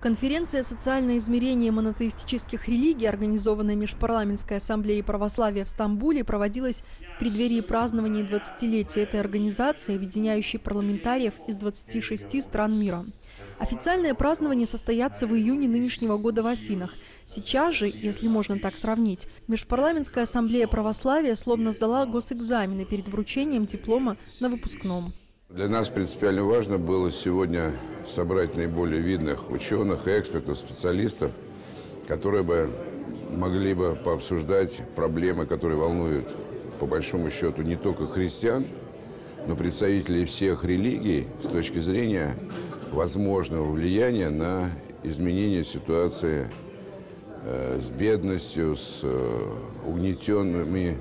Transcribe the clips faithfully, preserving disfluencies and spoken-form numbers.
Конференция «Социальное измерение монотеистических религий», организованная Межпарламентской Ассамблеей Православия в Стамбуле, проводилась в преддверии празднования двадцатилетия этой организации, объединяющей парламентариев из двадцати шести стран мира. Официальное празднование состоится в июне нынешнего года в Афинах. Сейчас же, если можно так сравнить, Межпарламентская Ассамблея Православия словно сдала госэкзамены перед вручением диплома на выпускном. Для нас принципиально важно было сегодня собрать наиболее видных ученых, экспертов, специалистов, которые бы могли бы пообсуждать проблемы, которые волнуют, по большому счету, не только христиан, но представителей всех религий с точки зрения возможного влияния на изменение ситуации э, с бедностью, с э, угнетенными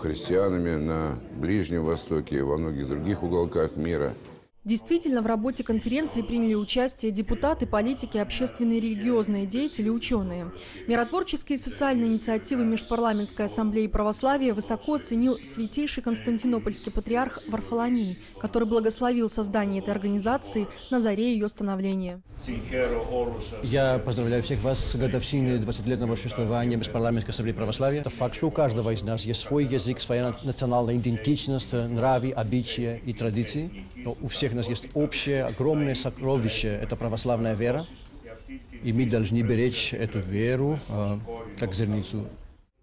христианами на Ближнем Востоке и во многих других уголках мира. Действительно, в работе конференции приняли участие депутаты, политики, общественные и религиозные деятели, ученые. Миротворческие и социальные инициативы Межпарламентской Ассамблеи Православия высоко оценил святейший Константинопольский Патриарх Варфоломей, который благословил создание этой организации на заре ее становления. Я поздравляю всех вас с годовщиной двадцатилетнего существования Межпарламентской Ассамблеи Православия. Это факт, что у каждого из нас есть свой язык, своя национальная идентичность, нравы, обычаи и традиции. Но у всех у нас есть общее, огромное сокровище – это православная вера, и мы должны беречь эту веру э, как зерницу.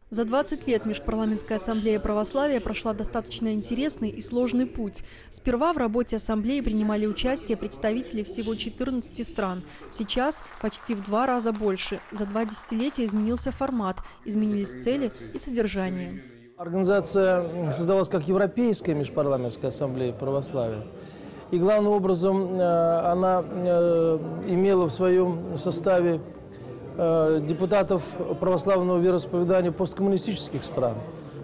За двадцать лет Межпарламентская Ассамблея Православия прошла достаточно интересный и сложный путь. Сперва в работе Ассамблеи принимали участие представители всего четырнадцати стран. Сейчас почти в два раза больше. За два десятилетия изменился формат, изменились цели и содержание. Организация создавалась как Европейская Межпарламентская Ассамблея Православия. И главным образом она имела в своем составе депутатов православного вероисповедания посткоммунистических стран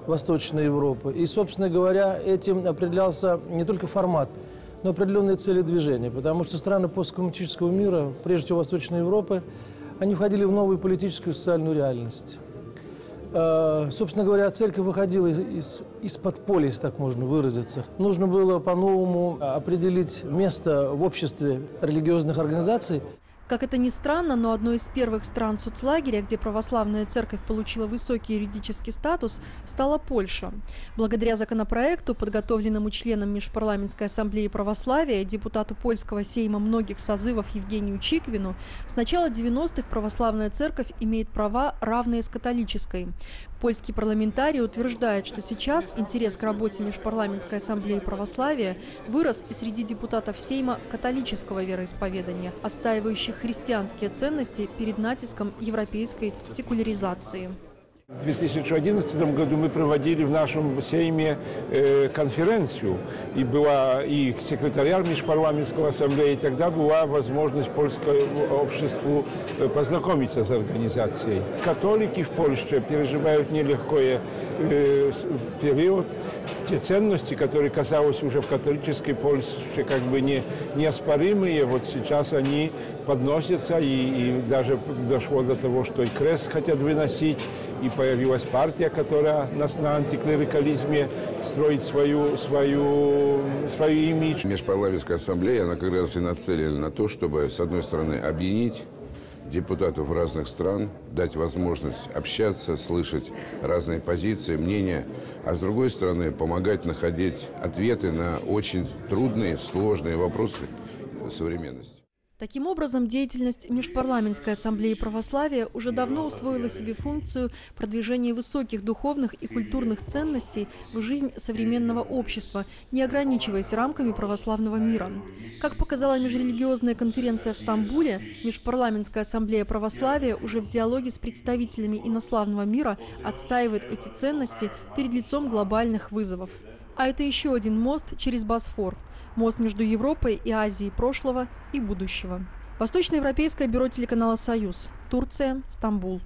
Восточной Европы. И, собственно говоря, этим определялся не только формат, но и определенные цели движения. Потому что страны посткоммунистического мира, прежде всего Восточной Европы, они входили в новую политическую и социальную реальность. Собственно говоря, церковь выходила из, из подполья, если так можно выразиться. Нужно было по-новому определить место в обществе религиозных организаций. Как это ни странно, но одной из первых стран соцлагеря, где православная церковь получила высокий юридический статус, стала Польша. Благодаря законопроекту, подготовленному членом Межпарламентской Ассамблеи Православия, депутату польского сейма многих созывов Евгению Чиквину, с начала девяностых православная церковь имеет права, равные с католической. Польский парламентарий утверждает, что сейчас интерес к работе Межпарламентской Ассамблеи Православия вырос и среди депутатов сейма католического вероисповедания, отстаивающих христианские ценности перед натиском европейской секуляризации. В две тысячи одиннадцатом году мы проводили в нашем Сейме конференцию, и была и секретарь Межпарламентской ассамблеи, и тогда была возможность польскому обществу познакомиться с организацией. Католики в Польше переживают нелегкое период. Те ценности, которые, казалось, уже в католической Польше как бы не, неоспоримые, вот сейчас они подносятся, и, и даже дошло до того, что и крест хотят выносить, и появилась партия, которая нас на антиклерикализме строит свою, свою, свою имидж. Межпарламентская ассамблея, она как раз и нацелена на то, чтобы, с одной стороны, объединить депутатов разных стран, дать возможность общаться, слышать разные позиции, мнения, а с другой стороны помогать находить ответы на очень трудные, сложные вопросы современности. Таким образом, деятельность Межпарламентской Ассамблеи Православия уже давно усвоила себе функцию продвижения высоких духовных и культурных ценностей в жизнь современного общества, не ограничиваясь рамками православного мира. Как показала межрелигиозная конференция в Стамбуле, Межпарламентская Ассамблея Православия уже в диалоге с представителями инославного мира отстаивает эти ценности перед лицом глобальных вызовов. А это еще один мост через Босфор. Мост между Европой и Азией прошлого и будущего. Восточноевропейское бюро телеканала «Союз». Турция, Стамбул.